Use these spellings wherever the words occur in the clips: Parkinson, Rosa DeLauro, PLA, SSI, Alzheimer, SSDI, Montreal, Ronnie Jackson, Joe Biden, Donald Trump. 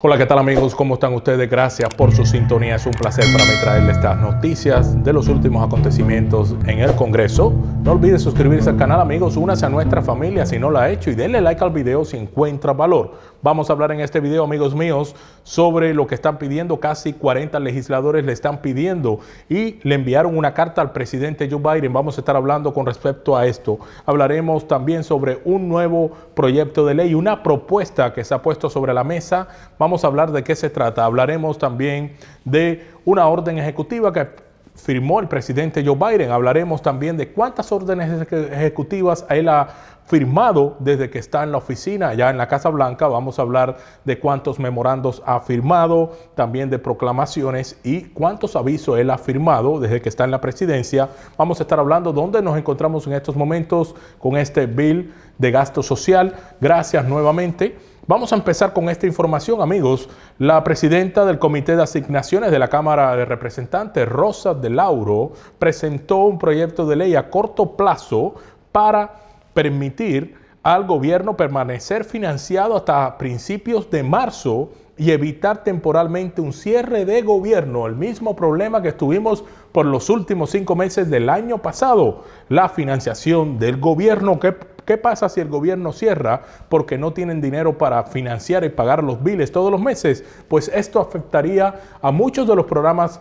Hola, ¿qué tal amigos? ¿Cómo están ustedes? Gracias por su sintonía. Es un placer para mí traerles estas noticias de los últimos acontecimientos en el Congreso. No olvides suscribirse al canal, amigos. Únase a nuestra familia si no la ha hecho y denle like al video si encuentra valor. Vamos a hablar en este video, amigos míos, sobre lo que están pidiendo. Casi 40 legisladores le están pidiendo y le enviaron una carta al presidente Joe Biden. Vamos a estar hablando con respecto a esto. Hablaremos también sobre un nuevo proyecto de ley, una propuesta que se ha puesto sobre la mesa. Vamos a hablar de qué se trata. Hablaremos también de una orden ejecutiva que firmó el presidente Joe Biden. Hablaremos también de cuántas órdenes ejecutivas él ha firmado desde que está en la oficina, allá en la Casa Blanca. Vamos a hablar de cuántos memorandos ha firmado, también de proclamaciones y cuántos avisos él ha firmado desde que está en la presidencia. Vamos a estar hablando dónde nos encontramos en estos momentos con este bill de gasto social. Gracias nuevamente. Vamos a empezar con esta información, amigos. La presidenta del Comité de Asignaciones de la Cámara de Representantes, Rosa DeLauro, presentó un proyecto de ley a corto plazo para permitir al gobierno permanecer financiado hasta principios de marzo y evitar temporalmente un cierre de gobierno, el mismo problema que tuvimos por los últimos 5 meses del año pasado, la financiación del gobierno. ¿Qué pasa si el gobierno cierra porque no tienen dinero para financiar y pagar los biles todos los meses? Pues esto afectaría a muchos de los programas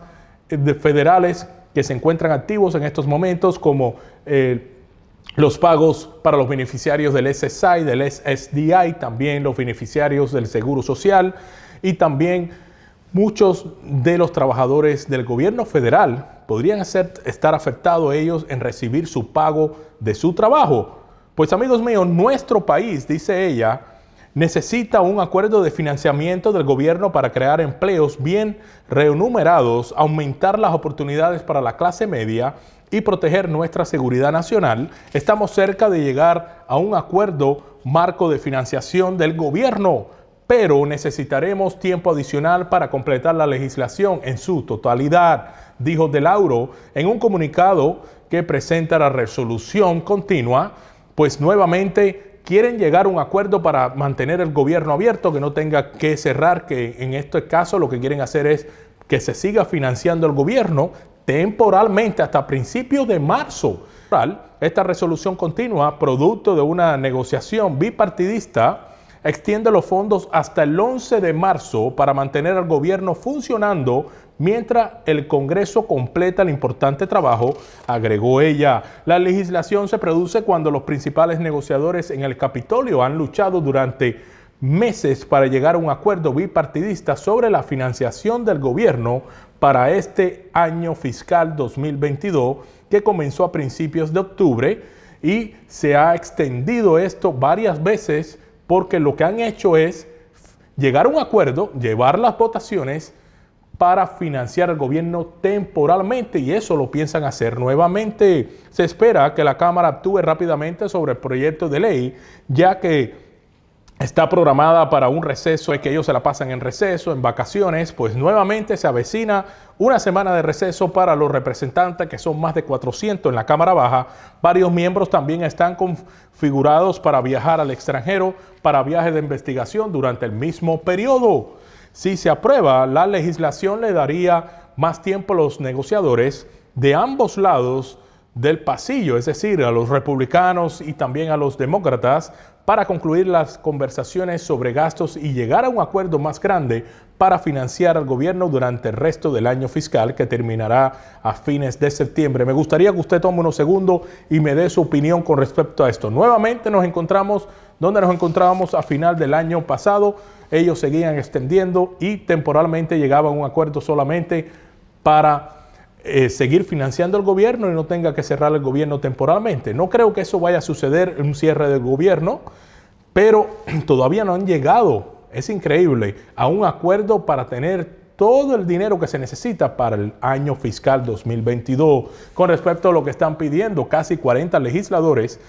federales que se encuentran activos en estos momentos, como los pagos para los beneficiarios del SSI, del SSDI, también los beneficiarios del Seguro Social y también muchos de los trabajadores del gobierno federal podrían estar afectados ellos en recibir su pago de su trabajo. Pues amigos míos, nuestro país, dice ella, necesita un acuerdo de financiamiento del gobierno para crear empleos bien remunerados, aumentar las oportunidades para la clase media y proteger nuestra seguridad nacional. Estamos cerca de llegar a un acuerdo marco de financiación del gobierno, pero necesitaremos tiempo adicional para completar la legislación en su totalidad, dijo DeLauro en un comunicado que presenta la resolución continua. Pues nuevamente quieren llegar a un acuerdo para mantener el gobierno abierto, que no tenga que cerrar, que en este caso lo que quieren hacer es que se siga financiando el gobierno temporalmente hasta principios de marzo. Esta resolución continua, producto de una negociación bipartidista, extiende los fondos hasta el 11 de marzo para mantener al gobierno funcionando mientras el Congreso completa el importante trabajo, agregó ella. La legislación se produce cuando los principales negociadores en el Capitolio han luchado durante meses para llegar a un acuerdo bipartidista sobre la financiación del gobierno para este año fiscal 2022, que comenzó a principios de octubre, y se ha extendido esto varias veces porque lo que han hecho es llegar a un acuerdo, llevar las votaciones para financiar al gobierno temporalmente, y eso lo piensan hacer nuevamente. Se espera que la Cámara actúe rápidamente sobre el proyecto de ley, ya que está programada para un receso, es que ellos se la pasan en receso, en vacaciones. Pues nuevamente se avecina una semana de receso para los representantes, que son más de 400 en la Cámara Baja. Varios miembros también están configurados para viajar al extranjero para viajes de investigación durante el mismo periodo. Si se aprueba, la legislación le daría más tiempo a los negociadores de ambos lados del pasillo, es decir, a los republicanos y también a los demócratas, para concluir las conversaciones sobre gastos y llegar a un acuerdo más grande para financiar al gobierno durante el resto del año fiscal, que terminará a fines de septiembre. Me gustaría que usted tome unos segundos y me dé su opinión con respecto a esto. Nuevamente nos encontramos donde nos encontrábamos a final del año pasado. Ellos seguían extendiendo y temporalmente llegaban a un acuerdo solamente para seguir financiando el gobierno y no tenga que cerrar el gobierno temporalmente. No creo que eso vaya a suceder en un cierre del gobierno, pero todavía no han llegado, es increíble, a un acuerdo para tener todo el dinero que se necesita para el año fiscal 2022. Con respecto a lo que están pidiendo, casi 40 legisladores,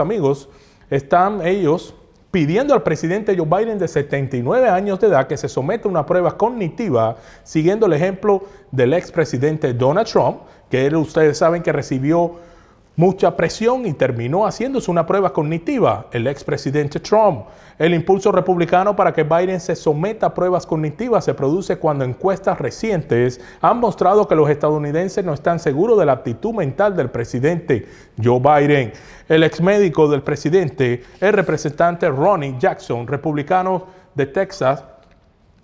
amigos, están ellos pidiendo al presidente Joe Biden, de 79 años de edad, que se someta a una prueba cognitiva, siguiendo el ejemplo del expresidente Donald Trump, que ustedes saben que recibió mucha presión y terminó haciéndose una prueba cognitiva. El expresidente Trump. El impulso republicano para que Biden se someta a pruebas cognitivas se produce cuando encuestas recientes han mostrado que los estadounidenses no están seguros de la aptitud mental del presidente Joe Biden. El exmédico del presidente, el representante Ronnie Jackson, republicano de Texas,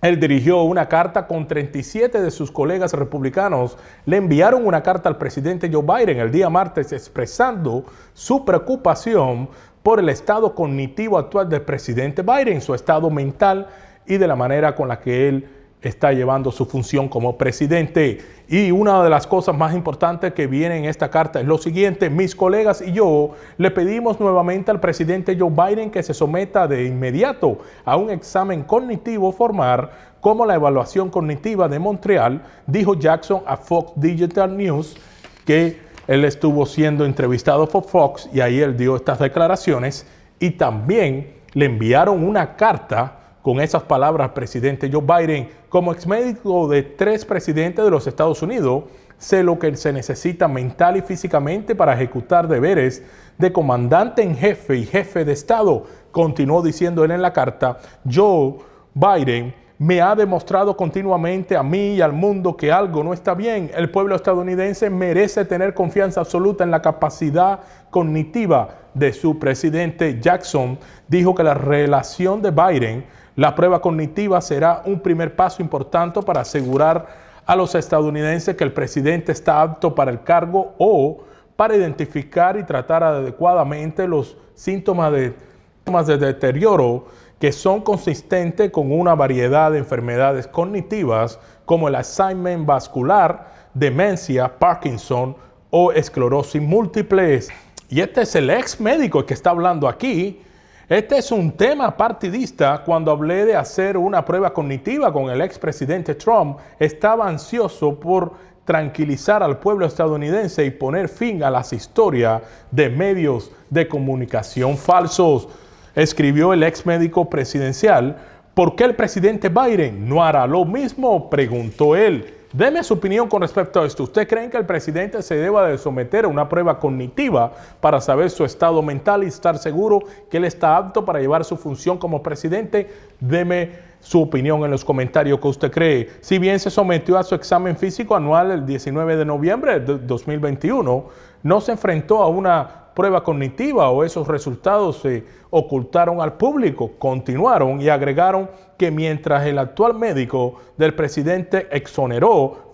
él dirigió una carta con 37 de sus colegas republicanos. Le enviaron una carta al presidente Joe Biden el día martes expresando su preocupación por el estado cognitivo actual del presidente Biden, su estado mental y de la manera con la que él está llevando su función como presidente. Y una de las cosas más importantes que viene en esta carta es lo siguiente: mis colegas y yo le pedimos nuevamente al presidente Joe Biden que se someta de inmediato a un examen cognitivo formal como la evaluación cognitiva de Montreal, dijo Jackson a Fox Digital News, que él estuvo siendo entrevistado por Fox y ahí él dio estas declaraciones. Y también le enviaron una carta con esas palabras al presidente Joe Biden. Como exmédico de 3 presidentes de los Estados Unidos, sé lo que se necesita mental y físicamente para ejecutar deberes de comandante en jefe y jefe de Estado, continuó diciendo él en la carta. Joe Biden me ha demostrado continuamente a mí y al mundo que algo no está bien. El pueblo estadounidense merece tener confianza absoluta en la capacidad cognitiva de su presidente. Jackson dijo que la relación de Biden, la prueba cognitiva, será un primer paso importante para asegurar a los estadounidenses que el presidente está apto para el cargo o para identificar y tratar adecuadamente los síntomas de deterioro que son consistentes con una variedad de enfermedades cognitivas como el Alzheimer vascular, demencia, Parkinson o esclerosis múltiple. Y este es el ex médico que está hablando aquí. Este es un tema partidista. Cuando hablé de hacer una prueba cognitiva con el expresidente Trump, estaba ansioso por tranquilizar al pueblo estadounidense y poner fin a las historias de medios de comunicación falsos. Escribió el ex médico presidencial. ¿Por qué el presidente Biden no hará lo mismo?, preguntó él. Deme su opinión con respecto a esto. ¿Usted cree que el presidente se deba de someter a una prueba cognitiva para saber su estado mental y estar seguro que él está apto para llevar su función como presidente? Deme su opinión en los comentarios que usted cree. Si bien se sometió a su examen físico anual el 19 de noviembre de 2021, no se enfrentó a una prueba cognitiva o esos resultados se ocultaron al público. Continuaron y agregaron que mientras el actual médico del presidente exoneró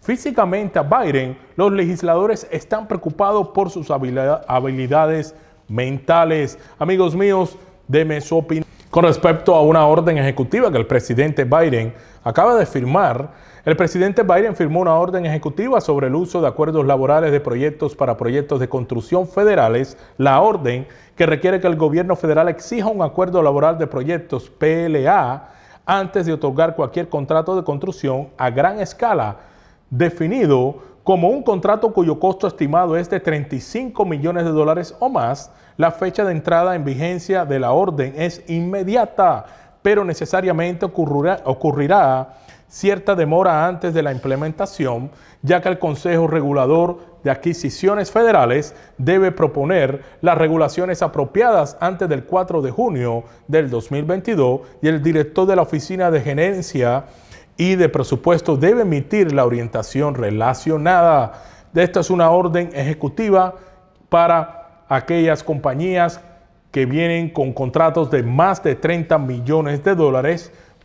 físicamente a Biden, los legisladores están preocupados por sus habilidades mentales. Amigos míos, deme su opinión con respecto a una orden ejecutiva que el presidente Biden acaba de firmar. El presidente Biden firmó una orden ejecutiva sobre el uso de acuerdos laborales de proyectos para proyectos de construcción federales. La orden, que requiere que el gobierno federal exija un acuerdo laboral de proyectos PLA antes de otorgar cualquier contrato de construcción a gran escala, definido como un contrato cuyo costo estimado es de $35 millones o más. La fecha de entrada en vigencia de la orden es inmediata, pero necesariamente ocurrirá cierta demora antes de la implementación, ya que el Consejo Regulador de Adquisiciones Federales debe proponer las regulaciones apropiadas antes del 4 de junio del 2022 y el director de la Oficina de Gerencia y de Presupuesto debe emitir la orientación relacionada. Esta es una orden ejecutiva para aquellas compañías que vienen con contratos de más de $30 millones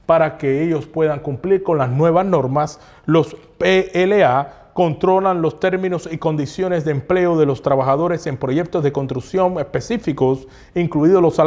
para que ellos puedan cumplir con las nuevas normas. Los PLA controlan los términos y condiciones de empleo de los trabajadores en proyectos de construcción específicos, incluidos los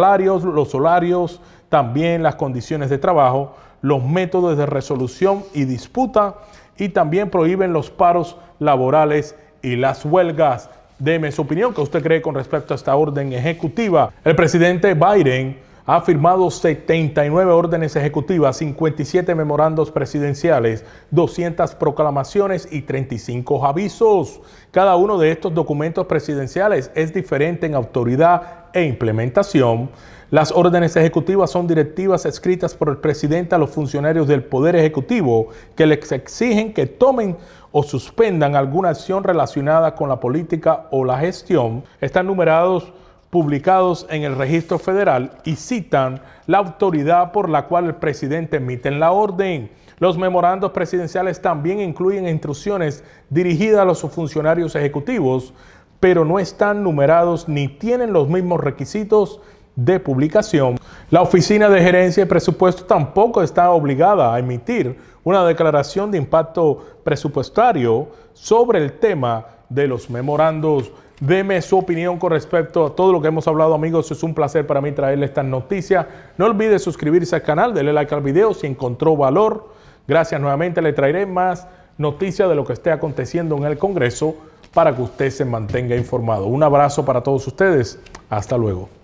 horarios, también las condiciones de trabajo, los métodos de resolución y disputa, y también prohíben los paros laborales y las huelgas. Deme su opinión, ¿qué usted cree con respecto a esta orden ejecutiva? El presidente Biden ha firmado 79 órdenes ejecutivas, 57 memorandos presidenciales, 200 proclamaciones y 35 avisos. Cada uno de estos documentos presidenciales es diferente en autoridad e implementación. Las órdenes ejecutivas son directivas escritas por el presidente a los funcionarios del Poder Ejecutivo que les exigen que tomen o suspendan alguna acción relacionada con la política o la gestión. Están numerados, publicados en el registro federal y citan la autoridad por la cual el presidente emite la orden. Los memorandos presidenciales también incluyen instrucciones dirigidas a los funcionarios ejecutivos, pero no están numerados ni tienen los mismos requisitos de publicación. La Oficina de Gerencia y Presupuesto tampoco está obligada a emitir una declaración de impacto presupuestario sobre el tema de los memorandos. Deme su opinión con respecto a todo lo que hemos hablado, amigos. Es un placer para mí traerle estas noticias. No olvide suscribirse al canal, dele like al video si encontró valor. Gracias nuevamente. Le traeré más noticias de lo que esté aconteciendo en el Congreso para que usted se mantenga informado. Un abrazo para todos ustedes. Hasta luego.